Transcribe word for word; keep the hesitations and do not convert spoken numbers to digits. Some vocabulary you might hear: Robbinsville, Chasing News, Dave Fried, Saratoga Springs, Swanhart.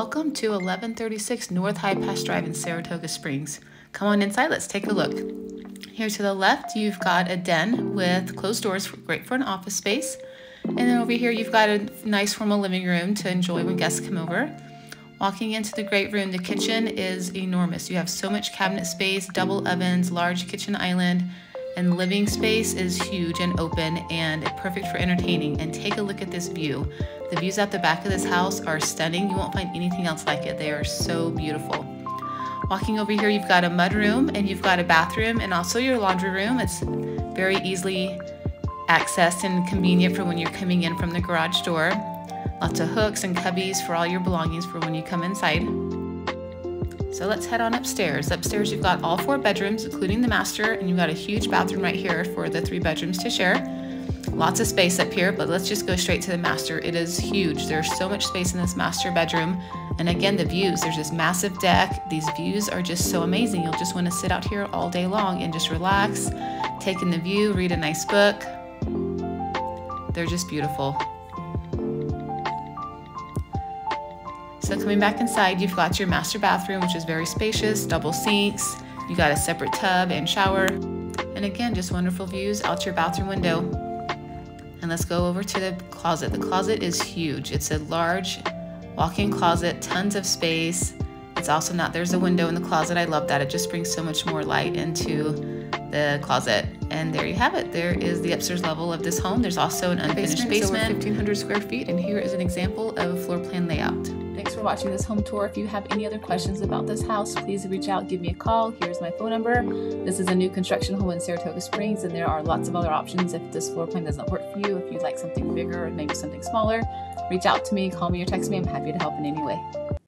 Welcome to eleven thirty-six North High Pass Drive in Saratoga Springs. Come on inside, let's take a look. Here to the left, you've got a den with closed doors, great for an office space. And then over here, you've got a nice formal living room to enjoy when guests come over. Walking into the great room, the kitchen is enormous. You have so much cabinet space, double ovens, large kitchen island, and living space is huge and open and perfect for entertaining. And take a look at this view. The views out the back of this house are stunning. You won't find anything else like it. They are so beautiful. Walking over here, you've got a mudroom and you've got a bathroom and also your laundry room. It's very easily accessed and convenient for when you're coming in from the garage door. Lots of hooks and cubbies for all your belongings for when you come inside. So let's head on upstairs. Upstairs, you've got all four bedrooms, including the master, and you've got a huge bathroom right here for the three bedrooms to share. Lots of space up here, but let's just go straight to the master. It is huge. There's so much space in this master bedroom. And again, the views, there's this massive deck. These views are just so amazing. You'll just want to sit out here all day long and just relax, take in the view, read a nice book. They're just beautiful. So coming back inside, you've got your master bathroom, which is very spacious, double sinks. You got a separate tub and shower. And again, just wonderful views out your bathroom window. And let's go over to the closet. The closet is huge. It's a large walk-in closet, tons of space. It's also not, there's a window in the closet. I love that. It just brings so much more light into the closet. And there you have it. There is the upstairs level of this home. There's also an unfinished basement. It's over fifteen hundred square feet. And here is an example of a floor plan layout. Thanks for watching this home tour. If you have any other questions about this house, please reach out, give me a call. Here's my phone number. This is a new construction home in Saratoga Springs, and there are lots of other options if this floor plan doesn't work for you. If you'd like something bigger or maybe something smaller, reach out to me, call me or text me. I'm happy to help in any way.